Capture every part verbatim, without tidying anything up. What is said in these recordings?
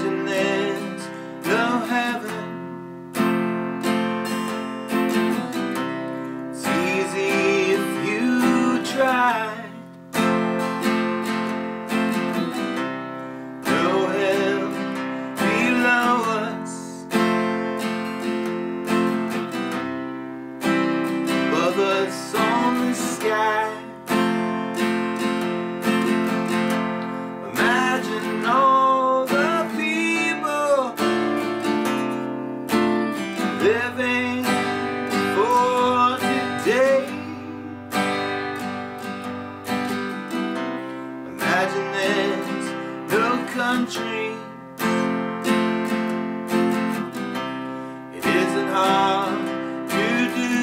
imagine there's no heaven. It's easy if you try. No hell below us, above us on the sky. Living for today. Imagine there's no country. It isn't hard to do.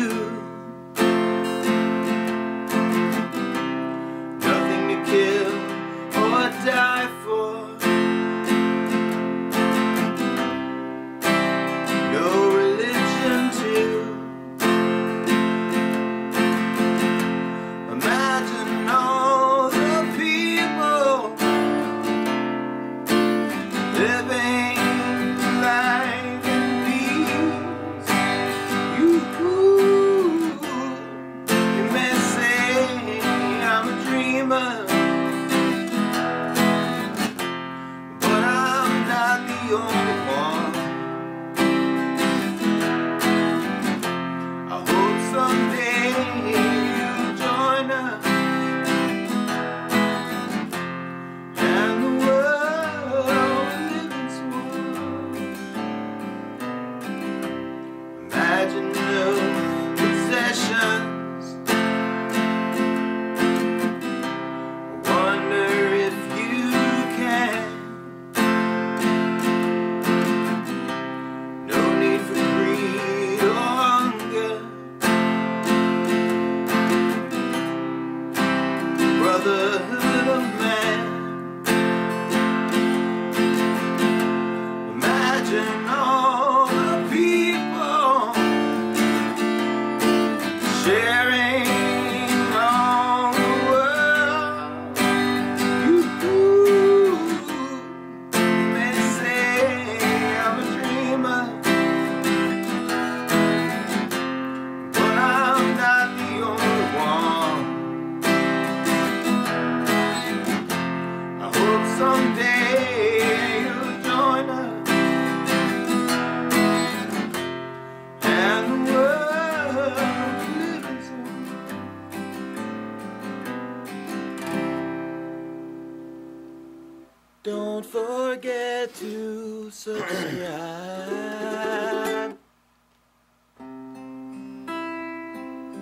Nothing to kill or die for. Living life in peace. You, you may say I'm a dreamer, but I'm not the only one. I hope someday you'll join us. Imagine no possessions. Wonder if you can. No need for greed or hunger. Brotherhood of man. Imagine all. Someday you'll join us, and the world lives on. Don't forget to subscribe.